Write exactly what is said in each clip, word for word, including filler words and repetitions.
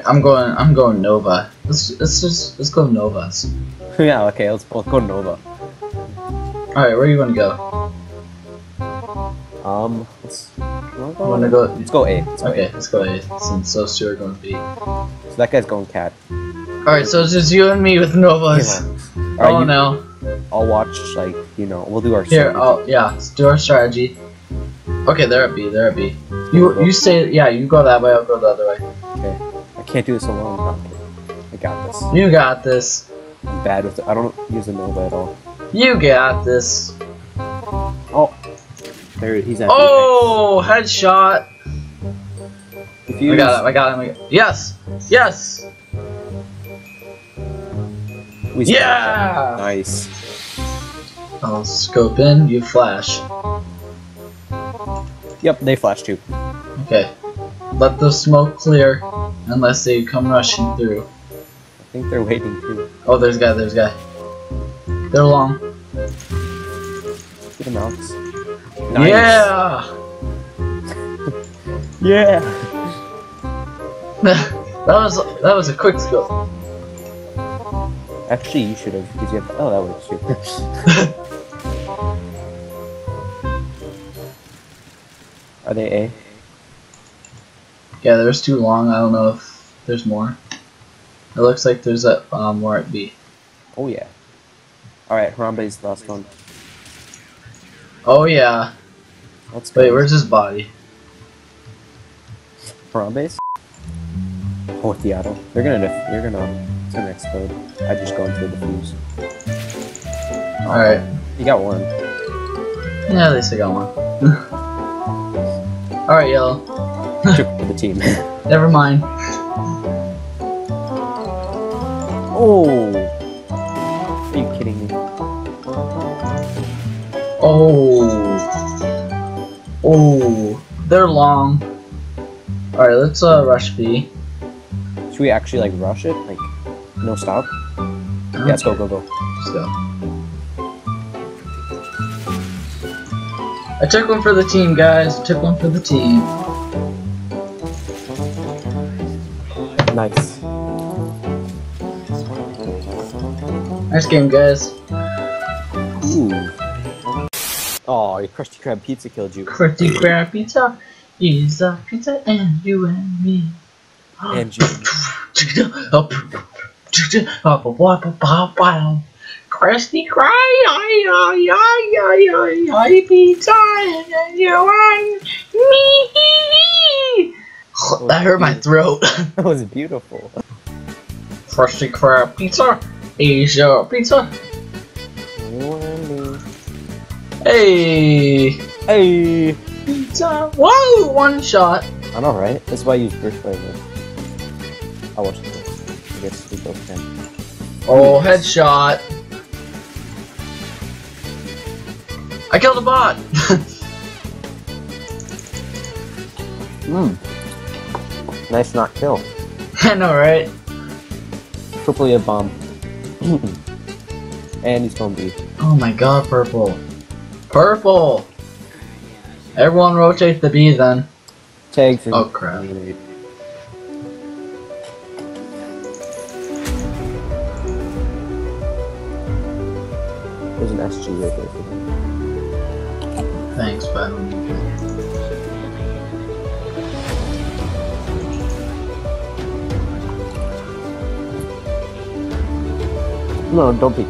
Alright, I'm going I'm going Nova. Let's let's just let's go Novas. Yeah, okay, let's both go Nova. Alright, where are you gonna go? Um let's wanna go, wanna go let's go A. Let's go okay, A. let's go A since those two are going B. So that guy's going cat. Alright, so it's just you and me with Novas. Yeah. Right, oh you, no. I'll watch, like, you know, we'll do our strategy. Here, oh yeah, let's do our strategy. Okay, they're at B, they're at B. You you stay yeah, you go that way, I'll go the other way. Okay. I can't do this alone. I got this. You got this. I'm bad with it. I don't use a Nova at all. You got this. Oh, there he's at Oh, B. headshot. If you I got him, I got him, I got him. Yes! Yes! We yeah! Nice. I'll scope in, you flash. Yep, they flash too. Okay. Let the smoke clear, unless they come rushing through. I think they're waiting too. Oh, there's a guy, there's a guy. They're long. Get him out. Nice. Yeah! Yeah! that was that was a quick skill. Actually, you should have, because you have. Oh, that works too. Are they A? Yeah, there's too long. I don't know if there's more. It looks like there's a uh, more at B. Oh yeah. All right, Harambe's the last one. Oh yeah. Let's Wait, go. where's his body? Harambe's? Oh, the auto. They're gonna. Def they're gonna. It's gonna explode. I just go into the defuse. Oh, all right. You got one. Yeah, at least I got one. All right, y'all. The team. Never mind. Oh, are you kidding me? Oh, oh, they're long. All right, let's uh rush B. Should we actually like rush it? Like, no stop? Okay. Yeah, let's go, go, go. Let's go. I took one for the team, guys. I took one for the team. Nice. Nice game, guys. Ooh. Oh, your Krusty Krab pizza killed you. Krusty Krab pizza is a pizza, and you and me. And you. Krusty Krab pizza, and you and me. That, that hurt beautiful. my throat. That was beautiful. Krusty Krab pizza, Asia pizza. Hey, hey, pizza. Whoa, one shot. I know, right? That's why I use burst flavor. I watched it. I guess we both can. Oh, headshot! I killed a bot. Hmm. Nice not kill. I know, right? Purple, a bomb. And he's going B. Oh my god, purple. Purple! Everyone rotate the B then. Tags and... Oh crap. There's an S G right there. Thanks, bud. No, don't be.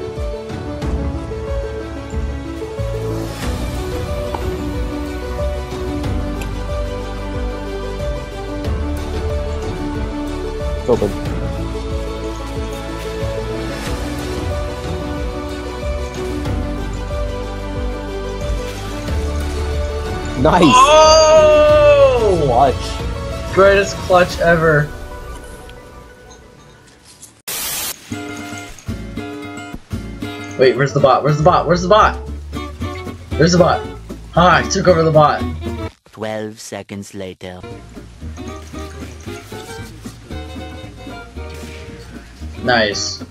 Go big. Nice. Oh! Clutch. Greatest clutch ever. Wait, where's the bot? Where's the bot? Where's the bot? Where's the bot? Ah, I took over the bot. Twelve seconds later. Nice.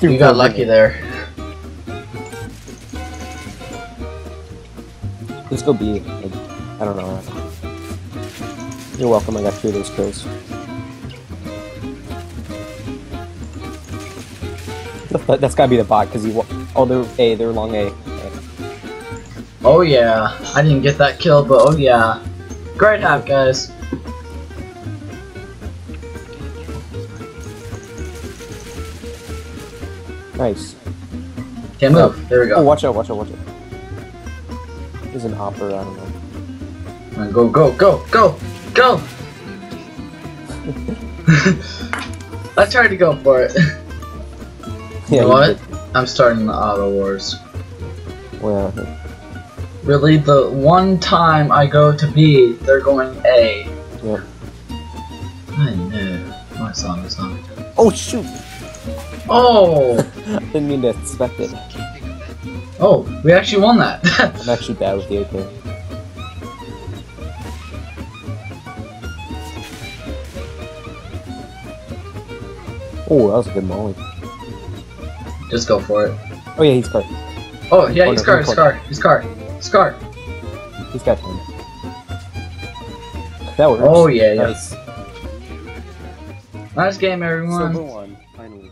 You got lucky there. Let's go B. I don't know. You're welcome, I got two of those kills. That's gotta be the bot, because you. Oh, they're A, they're long A. Oh yeah, I didn't get that kill, but oh yeah. Great half, guys. Nice. Can't move. Oh. There we go. Oh, watch out, watch out, watch out. There's an hopper, I don't know. Come on, go, go, go, go, go! I tried to go for it. Yeah, you know what? I'm starting the auto wars. Well, really, the one time I go to B, they're going A. Yep. I know. My song is on. Oh, shoot! Oh! I didn't mean to expect it. Oh, we actually won that. I'm actually bad with the A K. Oh, that was a good molly. Just go for it. Oh yeah, he's car. Oh yeah, he's car, he's car, he's car, he's car. He's got him. That works. Oh yeah, nice. Yeah. Nice game, everyone. Silver one, finally.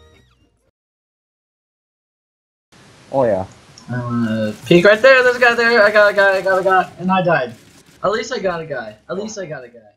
Oh yeah. Uh, peek right there. There's a guy there. I got a guy. I got a guy, and I died. At least I got a guy. At least I got a guy.